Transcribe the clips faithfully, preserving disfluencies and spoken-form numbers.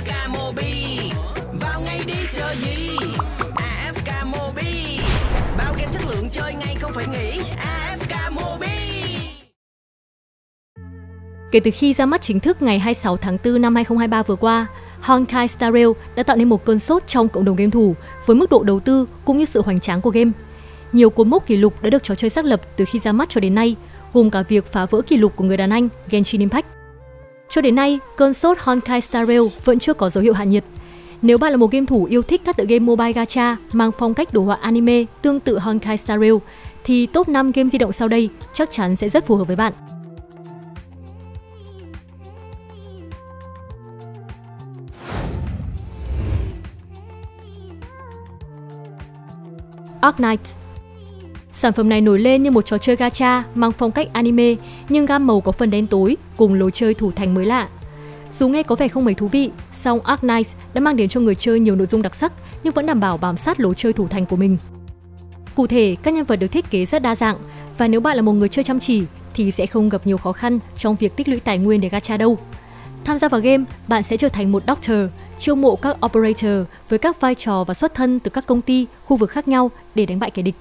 a ép ca Mobi, vào ngay đi chờ gì? a ép ca Mobi, bao game chất lượng chơi ngay không phải nghĩ. a ép ca Mobi. Kể từ khi ra mắt chính thức ngày hai mươi sáu tháng tư năm hai nghìn không trăm hai mươi ba vừa qua, Honkai Star Rail đã tạo nên một cơn sốt trong cộng đồng game thủ với mức độ đầu tư cũng như sự hoành tráng của game. Nhiều cột mốc kỷ lục đã được trò chơi xác lập từ khi ra mắt cho đến nay, gồm cả việc phá vỡ kỷ lục của người đàn anh Genshin Impact. Cho đến nay, cơn sốt Honkai Star Rail vẫn chưa có dấu hiệu hạ nhiệt. Nếu bạn là một game thủ yêu thích các tựa game mobile gacha mang phong cách đồ họa anime tương tự Honkai Star Rail, thì top năm game di động sau đây chắc chắn sẽ rất phù hợp với bạn. Arknights. Sản phẩm này nổi lên như một trò chơi gacha mang phong cách anime nhưng gam màu có phần đen tối cùng lối chơi thủ thành mới lạ. Dù nghe có vẻ không mấy thú vị, song Arknights đã mang đến cho người chơi nhiều nội dung đặc sắc nhưng vẫn đảm bảo bám sát lối chơi thủ thành của mình. Cụ thể, các nhân vật được thiết kế rất đa dạng và nếu bạn là một người chơi chăm chỉ thì sẽ không gặp nhiều khó khăn trong việc tích lũy tài nguyên để gacha đâu. Tham gia vào game, bạn sẽ trở thành một doctor, chiêu mộ các operator với các vai trò và xuất thân từ các công ty, khu vực khác nhau để đánh bại kẻ địch.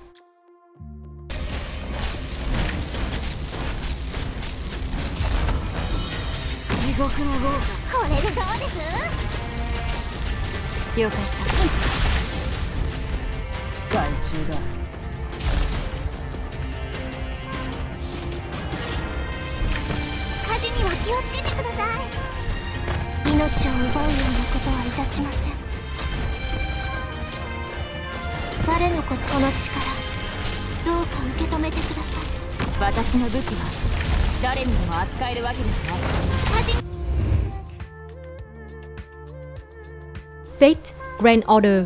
Fate Grand Order.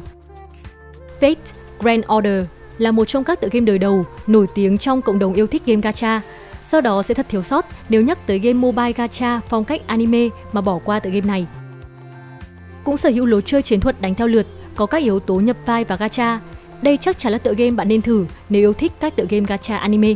Fate Grand Order là một trong các tựa game đời đầu nổi tiếng trong cộng đồng yêu thích game gacha. Do đó sẽ thật thiếu sót nếu nhắc tới game mobile gacha phong cách anime mà bỏ qua tựa game này. Cũng sở hữu lối chơi chiến thuật đánh theo lượt, có các yếu tố nhập vai và gacha. Đây chắc chắn là tựa game bạn nên thử nếu yêu thích các tựa game gacha anime.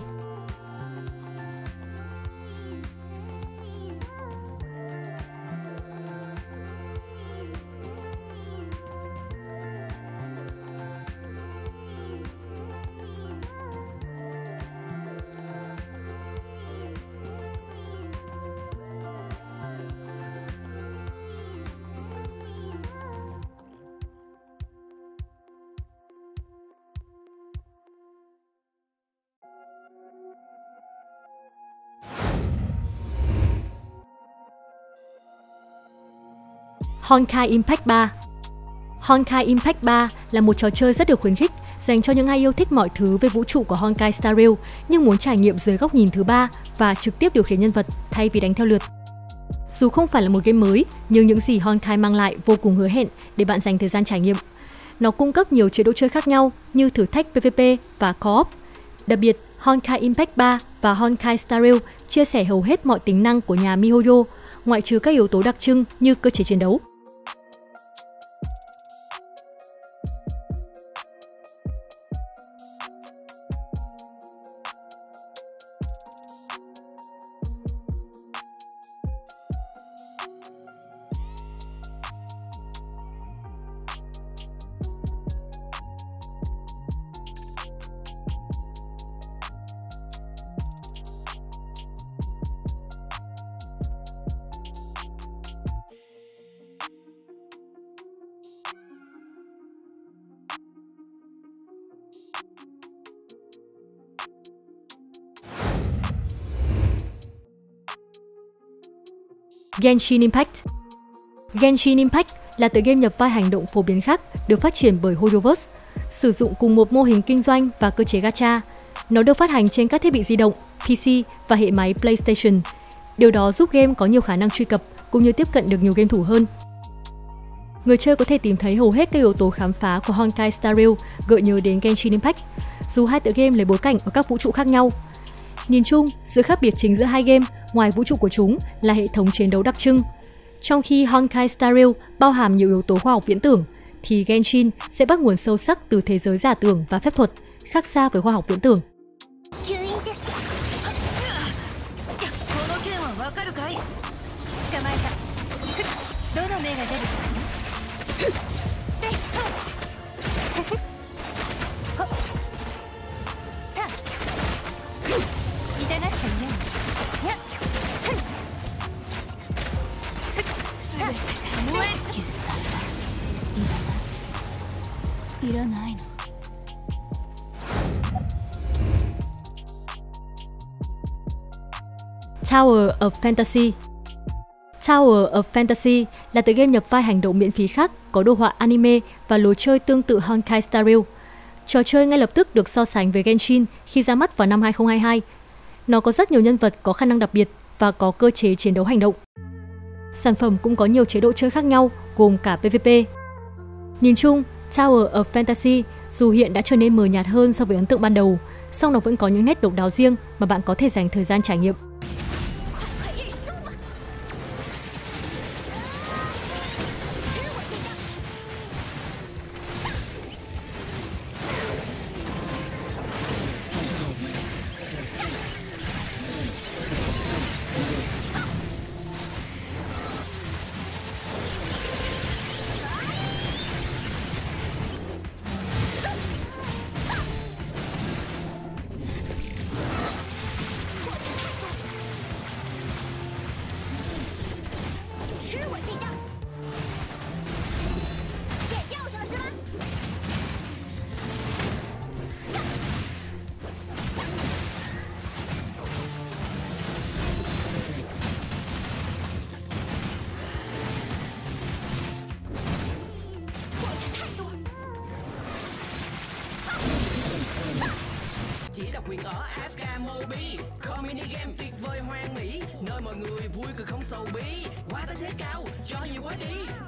Honkai Impact ba. Honkai Impact ba là một trò chơi rất được khuyến khích dành cho những ai yêu thích mọi thứ về vũ trụ của Honkai Star Rail nhưng muốn trải nghiệm dưới góc nhìn thứ ba và trực tiếp điều khiển nhân vật thay vì đánh theo lượt. Dù không phải là một game mới, nhưng những gì Honkai mang lại vô cùng hứa hẹn để bạn dành thời gian trải nghiệm. Nó cung cấp nhiều chế độ chơi khác nhau như thử thách PvP và co-op. Đặc biệt, Honkai Impact ba và Honkai Star Rail chia sẻ hầu hết mọi tính năng của nhà MiHoYo, ngoại trừ các yếu tố đặc trưng như cơ chế chiến đấu. Genshin Impact. Genshin Impact là tựa game nhập vai hành động phổ biến khác được phát triển bởi Hoyoverse, sử dụng cùng một mô hình kinh doanh và cơ chế gacha. Nó được phát hành trên các thiết bị di động, pê xê và hệ máy PlayStation. Điều đó giúp game có nhiều khả năng truy cập cũng như tiếp cận được nhiều game thủ hơn. Người chơi có thể tìm thấy hầu hết các yếu tố khám phá của Honkai Star Rail gợi nhớ đến Genshin Impact, dù hai tựa game lấy bối cảnh ở các vũ trụ khác nhau. Nhìn chung, sự khác biệt chính giữa hai game ngoài vũ trụ của chúng là hệ thống chiến đấu đặc trưng. Trong khi Honkai Star Rail bao hàm nhiều yếu tố khoa học viễn tưởng, thì Genshin sẽ bắt nguồn sâu sắc từ thế giới giả tưởng và phép thuật, khác xa với khoa học viễn tưởng. Tower of Fantasy. Tower of Fantasy là tựa game nhập vai hành động miễn phí khác có đồ họa anime và lối chơi tương tự Honkai Star Rail. Trò chơi ngay lập tức được so sánh với Genshin khi ra mắt vào năm hai không hai hai. Nó có rất nhiều nhân vật có khả năng đặc biệt và có cơ chế chiến đấu hành động. Sản phẩm cũng có nhiều chế độ chơi khác nhau, gồm cả PvP. Nhìn chung, Tower of Fantasy dù hiện đã trở nên mờ nhạt hơn so với ấn tượng ban đầu, song nó vẫn có những nét độc đáo riêng mà bạn có thể dành thời gian trải nghiệm. Quyền ở a ép ca Mobi, community game tuyệt vời hoang mỹ, nơi mọi người vui cười không sầu bí, quá tới thế cao, cho nhiều quá đi.